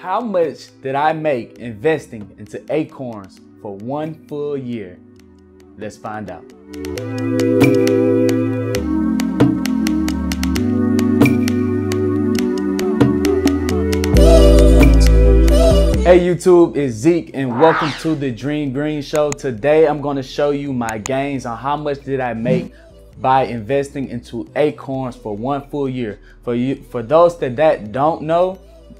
How much did I make investing into Acorns for 1 full year? Let's find out. Hey YouTube, it's Zeke and welcome to the Dream Green Show. Today I'm going to show you my gains on how much did I make by investing into Acorns for 1 full year. For those that don't know,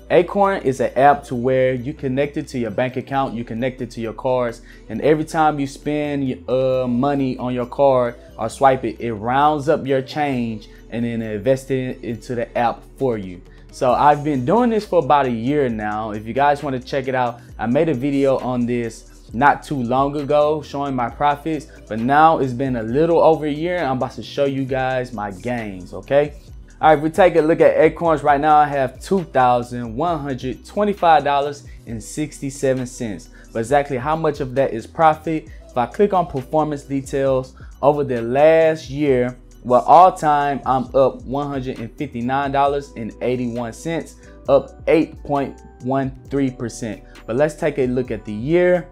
Acorn is an app to where you connect it to your bank account, you connect it to your cards, and every time you spend money on your card or swipe it, it rounds up your change and then invests it into the app for you. So I've been doing this for about a year now. If you guys want to check it out, I made a video on this not too long ago showing my profits, but now it's been a little over a year and I'm about to show you guys my gains, okay? All right, if we take a look at Acorns right now, I have $2,125.67. But exactly how much of that is profit? If I click on performance details over the last year, well, all time, I'm up $159.81, up 8.13%. But let's take a look at the year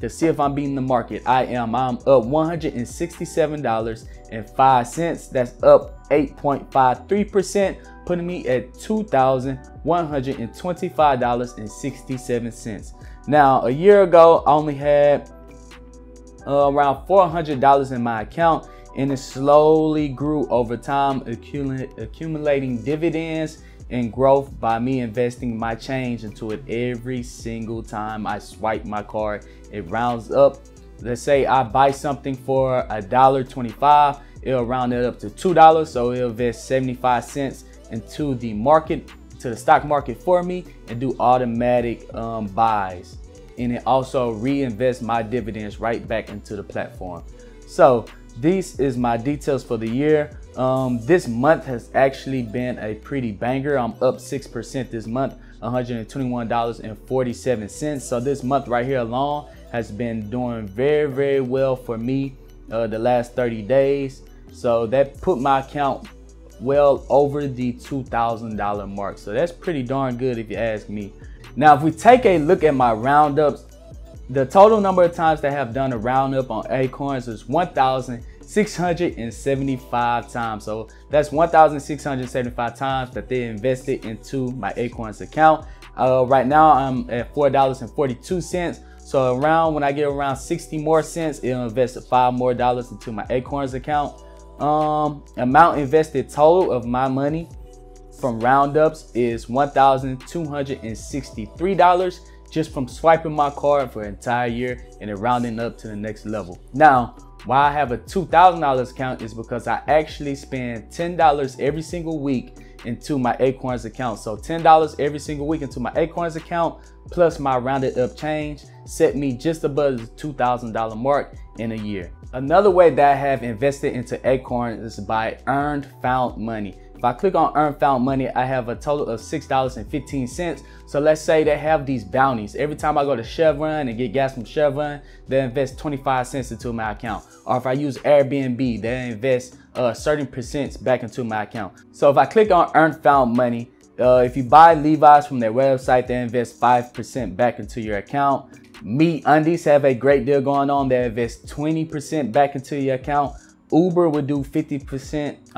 to see if I'm beating the market. I am. I'm up $167.05. That's up 8.53%, putting me at $2,125.67. Now, a year ago, I only had around $400 in my account, and it slowly grew over time, accumulating dividends and growth by me investing my change into it. Every single time I swipe my card, it rounds up. Let's say I buy something for $1.25, it'll round it up to $2, so it'll invest 75 cents into the market, to the stock market for me, and do automatic buys. And it also reinvests my dividends right back into the platform. So this is my details for the year. This month has actually been a pretty banger. I'm up 6% this month, $121.47. So this month right here alone has been doing very, very well for me the last 30 days. So that put my account well over the $2,000 mark. So that's pretty darn good if you ask me. Now, if we take a look at my roundups, the total number of times they have done a roundup on Acorns is 1,675 times. So that's 1,675 times that they invested into my Acorns account. Right now I'm at $4.42. So around, when I get around 60 more cents, it'll invest $5 more into my Acorns account. Amount invested total of my money from roundups is $1,263. Just from swiping my card for an entire year and it rounding up to the next level. Now, why I have a $2,000 account is because I actually spend $10 every single week into my Acorns account. So $10 every single week into my Acorns account plus my rounded up change set me just above the $2,000 mark in a year. Another way that I have invested into Acorns is by earned found money. If I click on earn found money, I have a total of $6.15. So let's say they have these bounties. Every time I go to Chevron and get gas from Chevron, they invest 25 cents into my account. Or if I use Airbnb, they invest a certain percents back into my account. So if I click on earn found money, if you buy Levi's from their website, they invest 5% back into your account. Me Undies have a great deal going on. They invest 20% back into your account. Uber would do 50 cents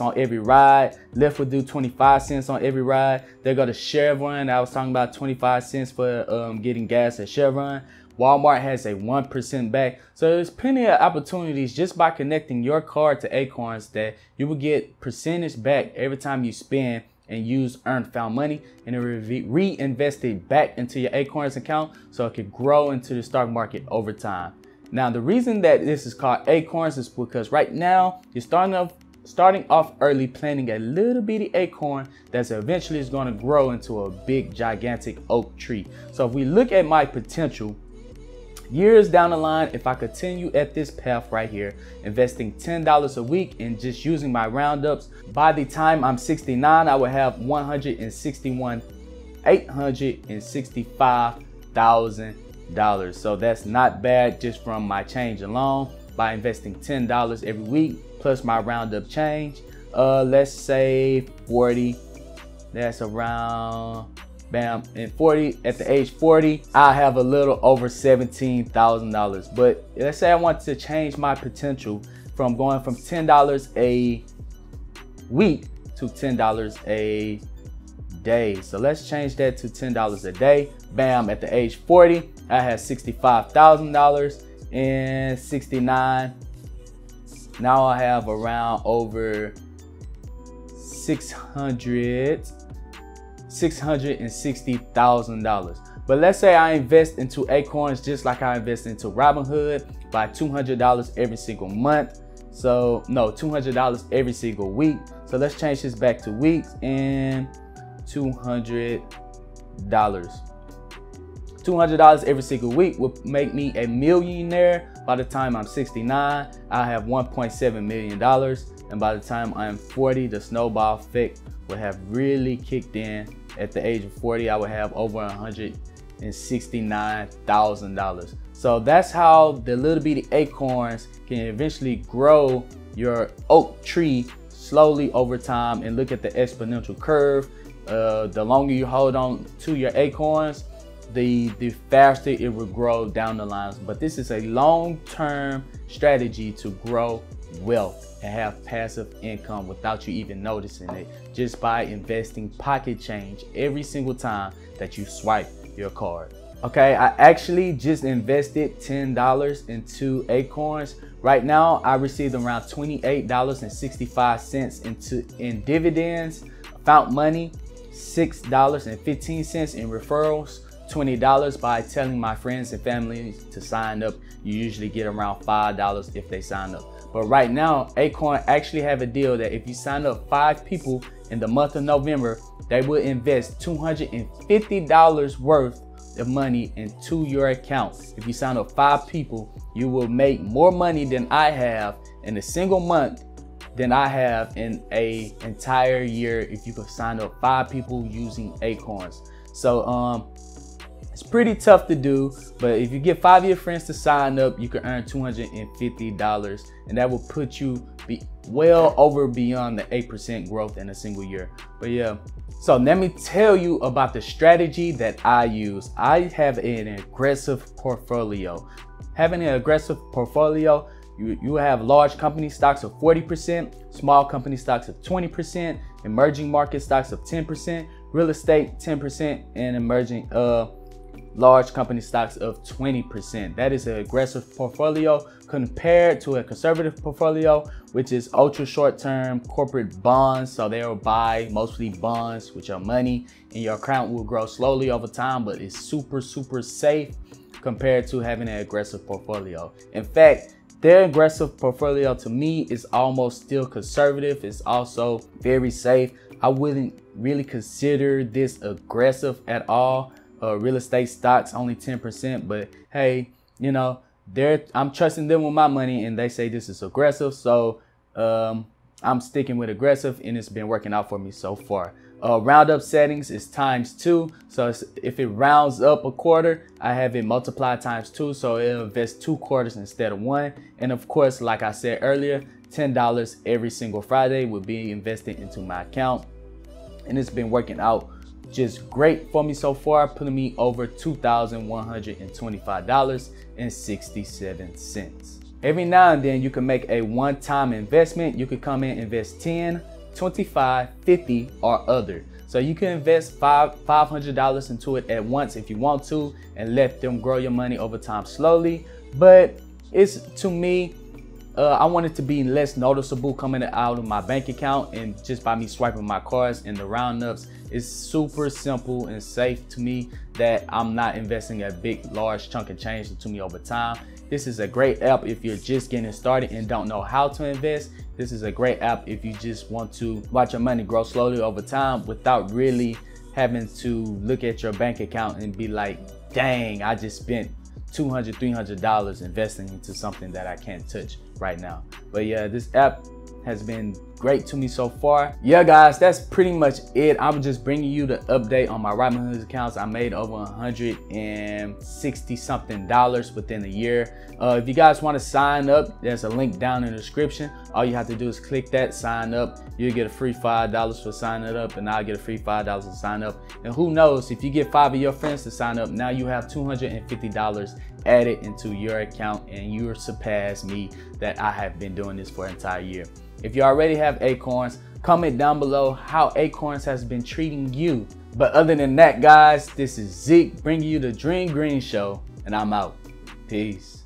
on every ride. Lyft would do 25 cents on every ride. They go to Chevron. I was talking about 25 cents for getting gas at Chevron. Walmart has a 1% back. So there's plenty of opportunities just by connecting your card to Acorns that you will get percentage back every time you spend and use earned found money, and it reinvested back into your Acorns account so it could grow into the stock market over time. Now, the reason that this is called Acorns is because right now you're starting off early, planting a little bitty acorn that's eventually is going to grow into a big, gigantic oak tree. So if we look at my potential years down the line, if I continue at this path right here, investing $10 a week and just using my roundups, by the time I'm 69, I will have $865,000. So that's not bad just from my change alone by investing $10 every week plus my roundup change. Let's say 40, that's around bam, and 40, at the age 40, I have a little over $17,000. But let's say I want to change my potential from going from $10 a week to $10 a day. So let's change that to $10 a day. Bam, at the age 40, I had $65,000 and 69. Now I have around over 660,000 dollars. But let's say I invest into Acorns just like I invest into Robinhood by $200 every single month. So no, $200 every single week. So let's change this back to weeks and $200 every single week will make me a millionaire. By the time I'm 69, I have $1.7 million. And by the time I'm 40, the snowball effect would have really kicked in. At the age of 40, I would have over $169,000. So that's how the little bitty acorns can eventually grow your oak tree slowly over time. And look at the exponential curve. The longer you hold on to your acorns, the faster it will grow down the lines. But this is a long-term strategy to grow wealth and have passive income without you even noticing it, just by investing pocket change every single time that you swipe your card. Okay, I actually just invested $10 into Acorns. Right now I received around $28.65 in dividends, found money $6.15 in referrals, $20 by telling my friends and family to sign up. You usually get around $5 if they sign up. But right now, Acorn actually have a deal that if you sign up 5 people in the month of November, they will invest $250 worth of money into your account. If you sign up 5 people, you will make more money than I have in a single month than I have in an entire year if you could sign up 5 people using Acorns. So it's pretty tough to do, but if you get 5 of your friends to sign up, you can earn $250, and that will put you well over beyond the 8% growth in a single year. But yeah, so let me tell you about the strategy that I use. I have an aggressive portfolio. Having an aggressive portfolio, you have large company stocks of 40%, small company stocks of 20%, emerging market stocks of 10%, real estate 10%, and emerging large company stocks of 20%. That is an aggressive portfolio compared to a conservative portfolio, which is ultra short-term corporate bonds. So they will buy mostly bonds with your money, and your account will grow slowly over time, but it's super, super safe compared to having an aggressive portfolio. In fact, their aggressive portfolio to me is almost still conservative. It's also very safe. I wouldn't really consider this aggressive at all. Real estate stocks only 10%, but hey, you know, I'm trusting them with my money, and they say this is aggressive, so I'm sticking with aggressive, and it's been working out for me so far. Roundup settings is ×2, so if it rounds up a quarter, I have it multiplied ×2, so it'll invest 2 quarters instead of 1. And of course, like I said earlier, $10 every single Friday will be invested into my account, and it's been working out just great for me so far, putting me over $2,125.67. Every now and then you can make a one-time investment. You could come in, invest 10, 25, 50, or other. So you can invest $500 into it at once if you want to, and let them grow your money over time slowly. But it's, to me, I want it to be less noticeable coming out of my bank account, and just by me swiping my cards and the roundups, it's super simple and safe to me that I'm not investing a big, large chunk of change into me over time. This is a great app if you're just getting started and don't know how to invest. This is a great app if you just want to watch your money grow slowly over time without really having to look at your bank account and be like, dang, I just spent $200, $300 investing into something that I can't touch right now. But yeah, this app has been great to me so far. Yeah guys, that's pretty much it. I'm just bringing you the update on my Robinhood accounts. I made over 160 something dollars within a year. If you guys want to sign up, there's a link down in the description. All you have to do is click that, sign up. You'll get a free $5 for signing up, and I'll get a free $5 to sign up. And who knows, if you get 5 of your friends to sign up, now you have $250 added into your account, and you surpass me that I have been doing this for an entire year. If you already have Acorns, comment down below how Acorns has been treating you. But other than that, guys, this is Zeke bringing you the Dream Green Show, and I'm out. Peace.